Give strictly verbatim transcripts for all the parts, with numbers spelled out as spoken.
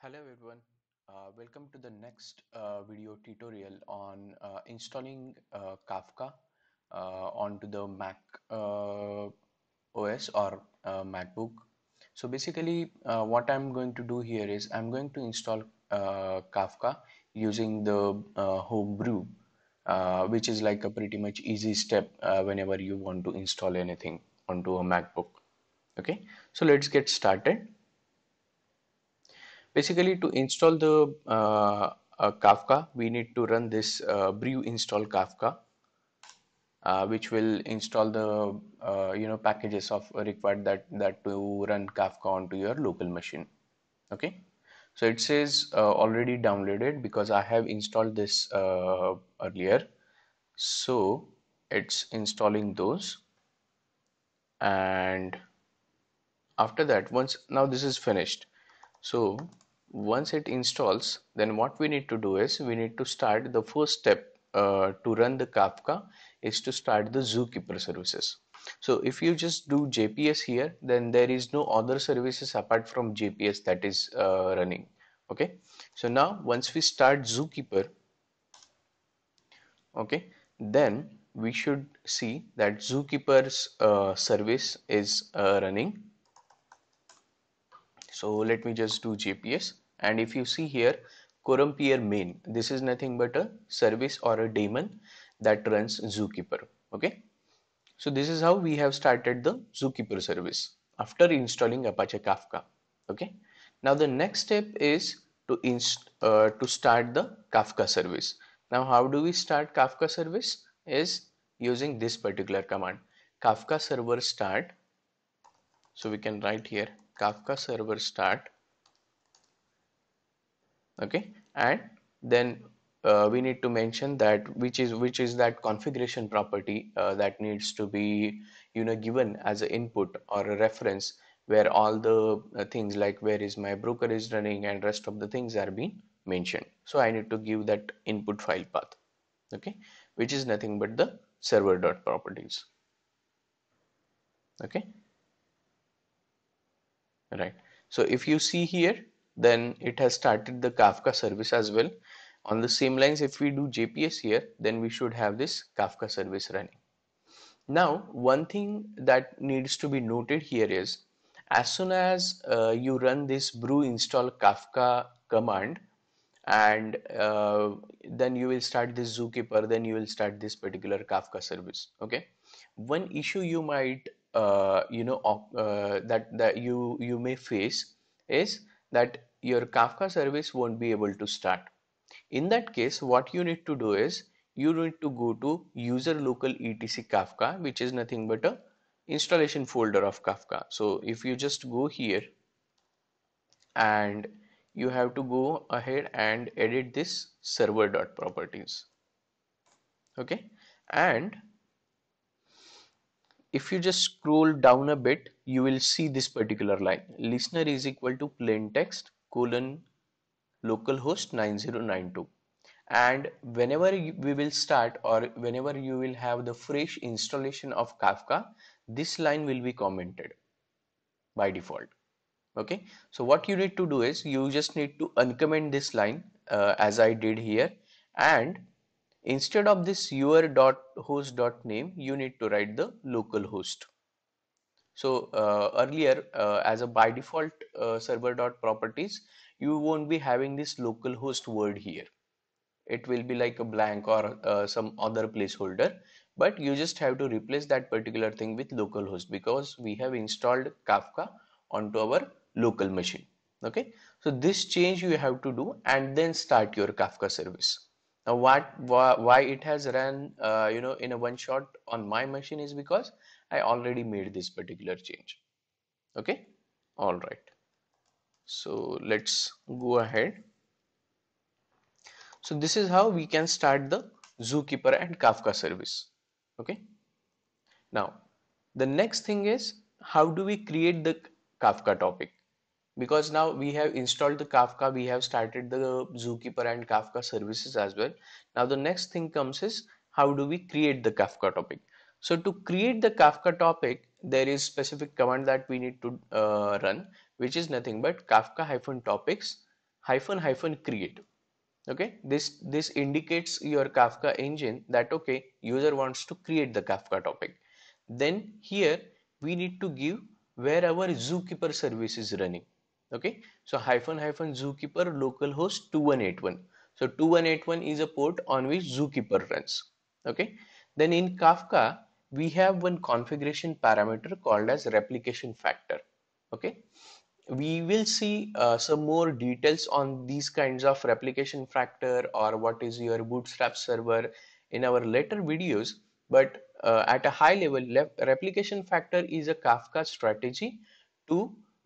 Hello everyone, uh, welcome to the next uh, video tutorial on uh, installing uh, Kafka uh, onto the Mac uh, O S or uh, MacBook. So basically uh, what I'm going to do here is I'm going to install uh, Kafka using the uh, homebrew, uh, which is like a pretty much easy step uh, whenever you want to install anything onto a MacBook. Okay, so let's get started. Basically, to install the uh, uh, Kafka, we need to run this uh, brew install Kafka, uh, which will install the uh, you know packages of required that that to run Kafka onto your local machine. Okay, so it says uh, already downloaded because I have installed this uh, earlier, so it's installing those. And after that, once now this is finished. So once it installs, then what we need to do is we need to start the first step uh, to run the Kafka is to start the Zookeeper services. So if you just do J P S here, then there is no other services apart from J P S that is uh, running. Okay, so now once we start Zookeeper, okay, then we should see that Zookeeper's uh, service is uh, running. So let me just do J P S, and if you see here QuorumPeer main, this is nothing but a service or a daemon that runs Zookeeper. Okay, so this is how we have started the Zookeeper service after installing Apache Kafka. Okay, now the next step is to inst uh, to start the Kafka service. Now how do we start Kafka service is using this particular command, kafka-server-start. So we can write here Kafka server start. Okay, and then uh, we need to mention that which is which is that configuration property uh, that needs to be you know given as an input or a reference, where all the uh, things like where is my broker is running and rest of the things are being mentioned. So I need to give that input file path, okay, which is nothing but the server.properties. Okay. Right, so if you see here, then it has started the Kafka service as well. On the same lines, if we do J P S here, then we should have this Kafka service running. Now one thing that needs to be noted here is, as soon as uh, you run this brew install Kafka command, and uh, then you will start this Zookeeper, then you will start this particular Kafka service. Okay, one issue you might Uh, you know uh, that that you you may face is that your Kafka service won't be able to start. In that case, what you need to do is you need to go to user local etc Kafka, which is nothing but a installation folder of Kafka. So if you just go here, and you have to go ahead and edit this server.properties. Okay, and if you just scroll down a bit, you will see this particular line, listener is equal to plain text colon localhost nine zero nine two, and whenever you, we will start or whenever you will have the fresh installation of Kafka, this line will be commented by default. Okay, so what you need to do is you just need to uncomment this line uh, as I did here, and instead of this your dot host dot name, you need to write the local host. So uh, earlier uh, as a by default uh, server dot properties, you won't be having this local host word here. It will be like a blank or uh, some other placeholder, but you just have to replace that particular thing with local host, because we have installed Kafka onto our local machine. Okay, so this change you have to do, and then start your Kafka service. Now what why, why it has ran uh, you know in a one shot on my machine is because I already made this particular change. Okay, all right, so let's go ahead. So this is how we can start the Zookeeper and Kafka service. Okay, now the next thing is, how do we create the Kafka topic? Because now we have installed the Kafka, we have started the Zookeeper and Kafka services as well. Now the next thing comes is, how do we create the Kafka topic? So to create the Kafka topic, there is specific command that we need to uh, run, which is nothing but kafka-topics hyphen hyphen create. Okay, this this indicates your Kafka engine that okay, user wants to create the Kafka topic. Then here we need to give where our Zookeeper service is running. Okay, so hyphen hyphen Zookeeper localhost two one eight one. So two one eight one is a port on which Zookeeper runs. Okay, then in Kafka we have one configuration parameter called as replication factor. Okay, we will see uh, some more details on these kinds of replication factor or what is your bootstrap server in our later videos, but uh, at a high level, replication factor is a Kafka strategy to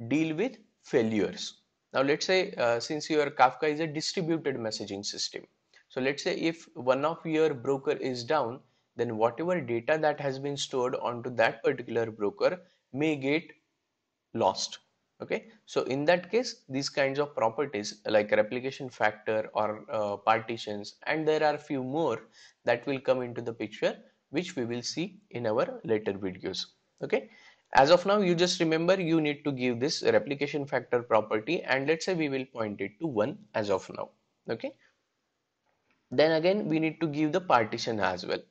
deal with failures. Now let's say uh, since your Kafka is a distributed messaging system, so let's say if one of your broker is down, then whatever data that has been stored onto that particular broker may get lost. Okay, so in that case, these kinds of properties like replication factor or uh, partitions, and there are few more that will come into the picture, which we will see in our later videos. Okay, as of now, you just remember you need to give this replication factor property, and let's say we will point it to one as of now. Okay, then again we need to give the partition as well.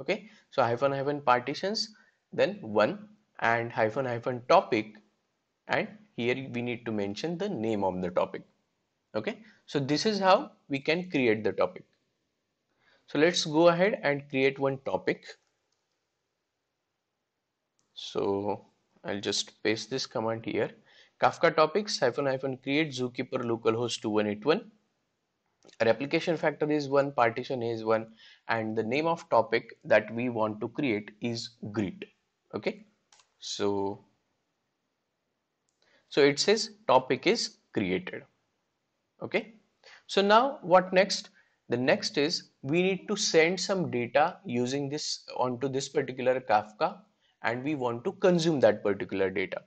Okay, so hyphen hyphen partitions, then one, and hyphen hyphen topic, and here we need to mention the name of the topic. Okay, so this is how we can create the topic. So let's go ahead and create one topic. So I'll just paste this command here, Kafka topics hyphen hyphen create Zookeeper localhost two one eight one. Replication factor is one, partition is one, and the name of topic that we want to create is grid. Okay, so so it says topic is created. Okay, so now what next? The next is we need to send some data using this onto this particular Kafka, and we want to consume that particular data.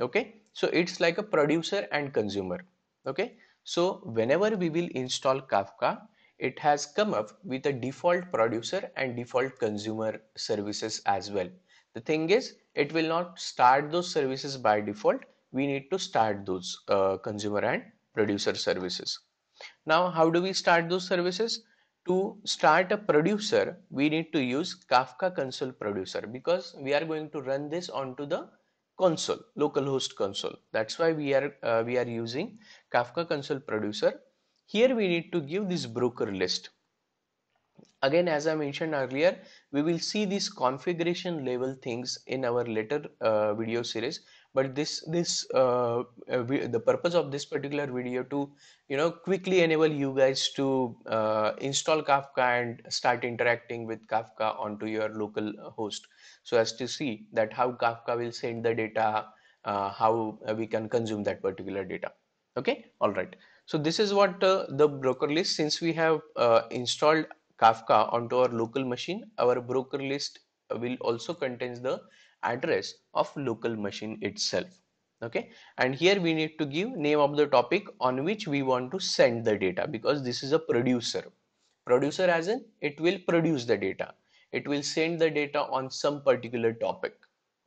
Okay, so it's like a producer and consumer. Okay, so whenever we will install Kafka, it has come up with a default producer and default consumer services as well. The thing is, it will not start those services by default. We need to start those uh, consumer and producer services. Now, how do we start those services? To start a producer, we need to use Kafka console producer, because we are going to run this onto the console, localhost console. That's why we are uh, we are using Kafka console producer. Here we need to give this broker list. Again, as I mentioned earlier, we will see these configuration level things in our later uh, video series, but this this uh, uh, we, the purpose of this particular video to you know quickly enable you guys to uh, install Kafka and start interacting with Kafka onto your local host, so as to see that how Kafka will send the data, uh, how we can consume that particular data. Okay, all right, so this is what uh, the broker list. Since we have uh, installed Kafka onto our local machine, our broker list will also contains the address of local machine itself. Okay, and here we need to give name of the topic on which we want to send the data, because this is a producer. Producer as in it will produce the data, it will send the data on some particular topic.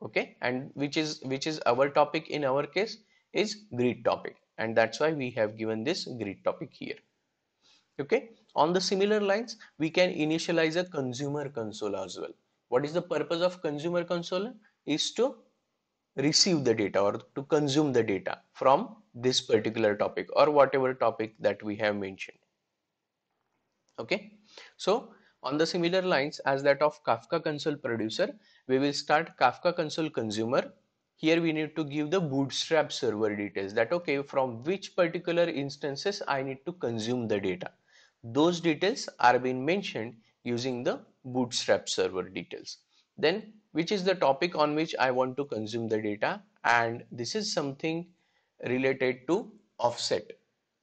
Okay, and which is which is our topic in our case is grid topic, and that's why we have given this grid topic here. Okay, on the similar lines, we can initialize a consumer console as well. What is the purpose of consumer console? Is to receive the data or to consume the data from this particular topic or whatever topic that we have mentioned. Okay, so on the similar lines as that of Kafka console producer, we will start Kafka console consumer. Here we need to give the bootstrap server details, that okay, from which particular instances I need to consume the data. Those details are being mentioned using the bootstrap server details. Then which is the topic on which I want to consume the data, and this is something related to offset.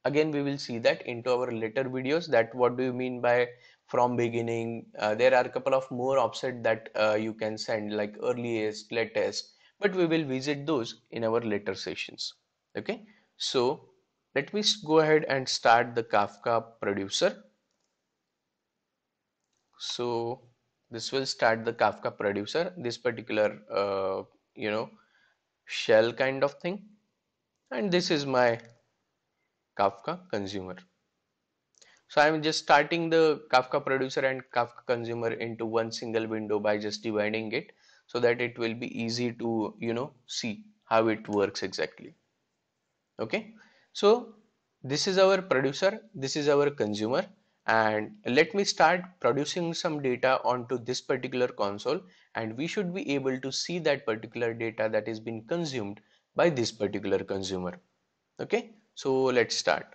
Again, we will see that into our later videos, that what do you mean by from beginning. Uh, there are a couple of more offset that uh, you can send, like earliest, latest, but we will visit those in our later sessions. Okay, so let me go ahead and start the Kafka producer. So this will start the Kafka producer, this particular, uh, you know, shell kind of thing. And this is my Kafka consumer. So I'm just starting the Kafka producer and Kafka consumer into one single window by just dividing it, so that it will be easy to, you know, see how it works exactly. Okay, so this is our producer, this is our consumer, and let me start producing some data onto this particular console, and we should be able to see that particular data that has been consumed by this particular consumer. Okay, so let's start.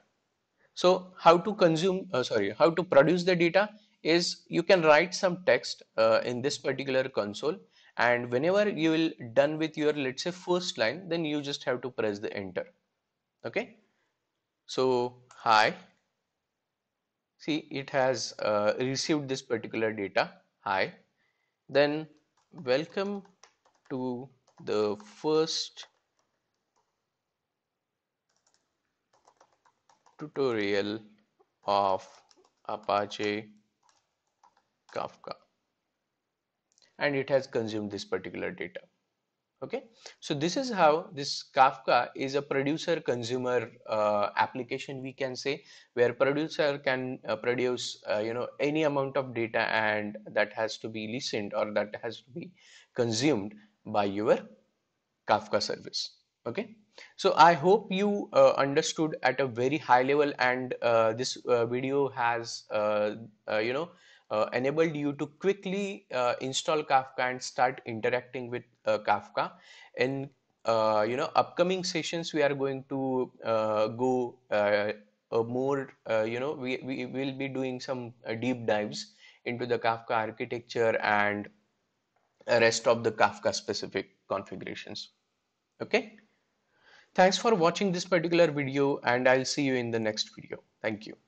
So how to consume, uh, sorry, how to produce the data is you can write some text uh, in this particular console, and whenever you will done with your, let's say, first line, then you just have to press the enter. Okay, so hi, see it has uh, received this particular data, hi, then welcome to the first tutorial of Apache Kafka, and it has consumed this particular data. Okay, so this is how this Kafka is a producer consumer uh, application, we can say, where producer can uh, produce uh, you know, any amount of data, and that has to be listened or that has to be consumed by your Kafka service. Okay, so I hope you uh, understood at a very high level, and uh, this uh, video has uh, uh, you know Uh, enabled you to quickly uh, install Kafka and start interacting with uh, Kafka. In uh, you know upcoming sessions, we are going to uh, go uh, uh, more. Uh, you know we we will be doing some uh, deep dives into the Kafka architecture and rest of the Kafka specific configurations. Okay. Thanks for watching this particular video, and I'll see you in the next video. Thank you.